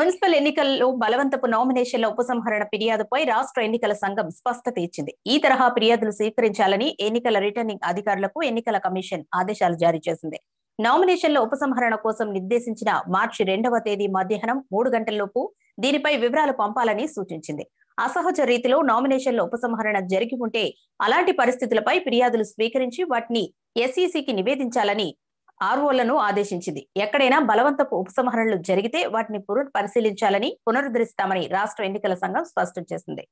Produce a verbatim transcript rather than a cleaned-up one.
Municipal ఎన్నికల్లో బలవంతపు నామినేషన్ల ఉపసంహరణ ఫిర్యాదుపై రాష్ట్ర ఎన్నికల సంఘం స్పష్టత ఇచ్చింది. ఈ తరహా ఫిర్యాదులు స్వీకరించాలని ఎన్నికల రిటర్నింగ్ అధికారులకు ఎన్నికల కమిషన్ ఆదేశాలు జారీ చేసింది. నామినేషన్ల ఉపసంహరణ కోసం నిర్దేశించిన మార్చి రెండవ తేదీ మధ్యాహ్నం మూడు గంటలలోపు దీనిపై వివరాలు పంపాలని సూచించింది. అసహజ రీతిలో నామినేషన్ల ఉపసంహరణ జరిగి ఉంటే అలాంటి పరిస్థితులపై ఫిర్యాదులు స్వీకరించి వాటిని ఎస్ఈసికి నివేదించాలని ఆర్ఓలను ఆదేశించింది. ఎక్కడైనా బలవంతపు ఉపసంహరణలు జరిగితే వాటిని పునఃపరిశీలించాలని పునరుద్ధరిస్తామని రాష్ట్ర ఎన్నికల సంఘం స్పష్టం చేసింది.